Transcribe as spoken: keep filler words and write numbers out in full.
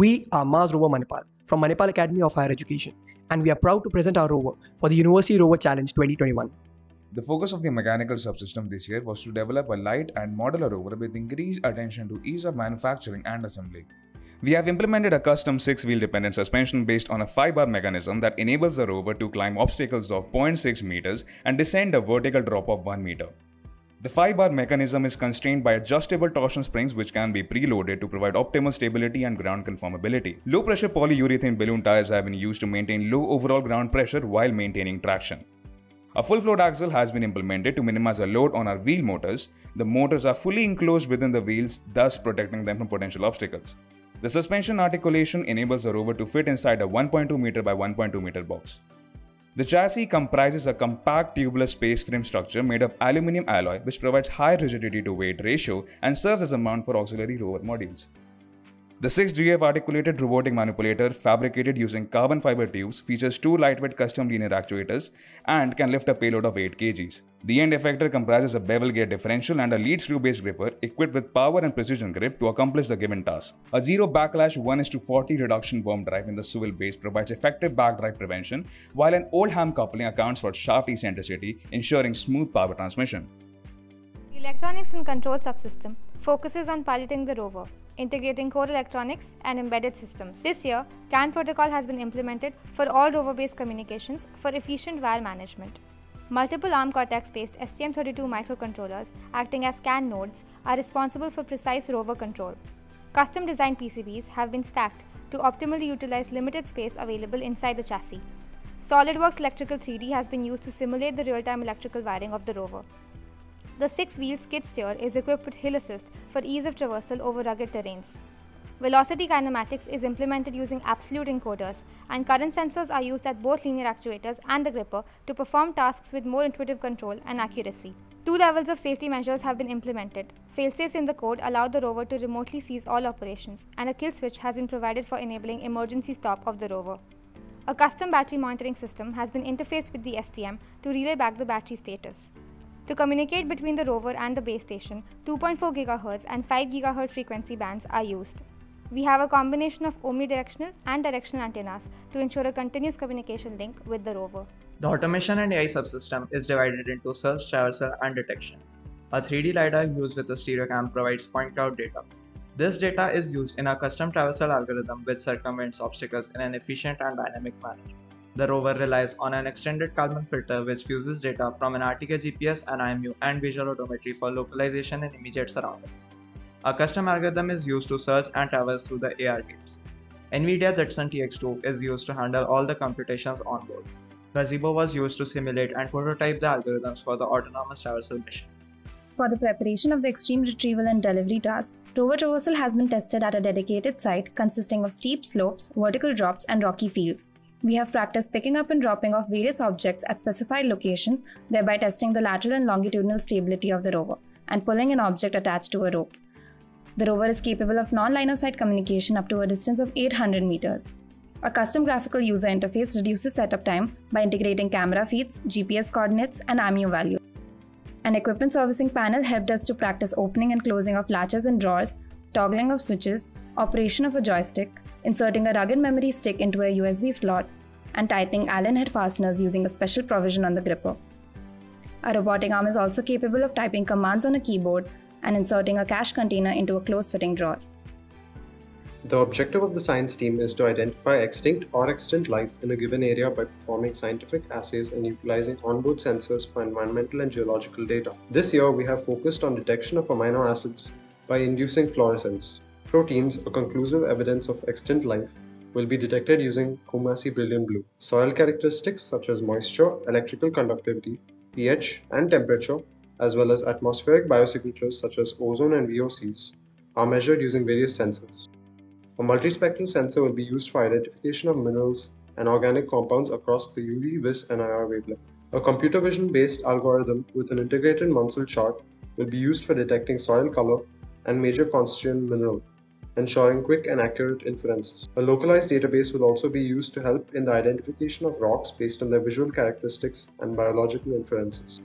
We are Mars Rover Manipal from Manipal Academy of Higher Education, and we are proud to present our rover for the University Rover Challenge twenty twenty-one. The focus of the mechanical subsystem this year was to develop a light and modular rover with increased attention to ease of manufacturing and assembly. We have implemented a custom six-wheel dependent suspension based on a five-bar mechanism that enables the rover to climb obstacles of zero point six meters and descend a vertical drop of one meter. The five-bar mechanism is constrained by adjustable torsion springs which can be preloaded to provide optimal stability and ground conformability. Low-pressure polyurethane balloon tires have been used to maintain low overall ground pressure while maintaining traction. A full-float axle has been implemented to minimize the load on our wheel motors. The motors are fully enclosed within the wheels, thus protecting them from potential obstacles. The suspension articulation enables the rover to fit inside a one point two meter by one point two meter box. The chassis comprises a compact tubular space frame structure made of aluminum alloy which provides high rigidity to weight ratio and serves as a mount for auxiliary rover modules. The six G F articulated robotic manipulator, fabricated using carbon fiber tubes, features two lightweight custom linear actuators and can lift a payload of eight kilograms. The end effector comprises a bevel gear differential and a lead screw-based gripper equipped with power and precision grip to accomplish the given task. A zero backlash one is to forty reduction bomb drive in the swivel base provides effective backdrive prevention, while an Oldham coupling accounts for shaft eccentricity, ensuring smooth power transmission. The electronics and control subsystem focuses on piloting the rover, integrating core electronics and embedded systems. This year, C A N protocol has been implemented for all rover-based communications for efficient wire management. Multiple ARM Cortex-based S T M thirty-two microcontrollers acting as C A N nodes are responsible for precise rover control. Custom-designed P C Bs have been stacked to optimally utilize limited space available inside the chassis. SolidWorks Electrical three D has been used to simulate the real-time electrical wiring of the rover. The six-wheel skid steer is equipped with hill assist for ease of traversal over rugged terrains. Velocity kinematics is implemented using absolute encoders, and current sensors are used at both linear actuators and the gripper to perform tasks with more intuitive control and accuracy. Two levels of safety measures have been implemented. Failsafes in the code allow the rover to remotely seize all operations, and a kill switch has been provided for enabling emergency stop of the rover. A custom battery monitoring system has been interfaced with the S T M to relay back the battery status. To communicate between the rover and the base station, two point four gigahertz and five gigahertz frequency bands are used. We have a combination of omnidirectional and directional antennas to ensure a continuous communication link with the rover. The automation and A I subsystem is divided into search, traversal, and detection. A three D LiDAR used with a stereo cam provides point cloud data. This data is used in a custom traversal algorithm which circumvents obstacles in an efficient and dynamic manner. The rover relies on an extended Kalman filter which fuses data from an R T K G P S and I M U and visual odometry for localization in immediate surroundings. A custom algorithm is used to search and traverse through the A R gates. NVIDIA Jetson T X two is used to handle all the computations on board. Gazebo was used to simulate and prototype the algorithms for the autonomous traversal mission. For the preparation of the extreme retrieval and delivery task, rover traversal has been tested at a dedicated site consisting of steep slopes, vertical drops, and rocky fields. We have practiced picking up and dropping of various objects at specified locations, thereby testing the lateral and longitudinal stability of the rover, and pulling an object attached to a rope. The rover is capable of non-line-of-sight communication up to a distance of eight hundred meters. A custom graphical user interface reduces setup time by integrating camera feeds, G P S coordinates, and I M U values. An equipment servicing panel helped us to practice opening and closing of latches and drawers, toggling of switches, operation of a joystick, inserting a rugged memory stick into a U S B slot, and tightening Allen head fasteners using a special provision on the gripper. A robotic arm is also capable of typing commands on a keyboard and inserting a cash container into a close-fitting drawer. The objective of the science team is to identify extinct or extant life in a given area by performing scientific assays and utilizing onboard sensors for environmental and geological data. This year, we have focused on detection of amino acids by inducing fluorescence. Proteins, a conclusive evidence of extant life, will be detected using Coomassie Brilliant Blue. Soil characteristics such as moisture, electrical conductivity, pH and temperature, as well as atmospheric biosignatures such as ozone and V O Cs, are measured using various sensors. A multispectral sensor will be used for identification of minerals and organic compounds across the U V, V I S and I R wavelength. A computer vision-based algorithm with an integrated Munsell chart will be used for detecting soil color and major constituent mineral, ensuring quick and accurate inferences. A localized database will also be used to help in the identification of rocks based on their visual characteristics and biological inferences.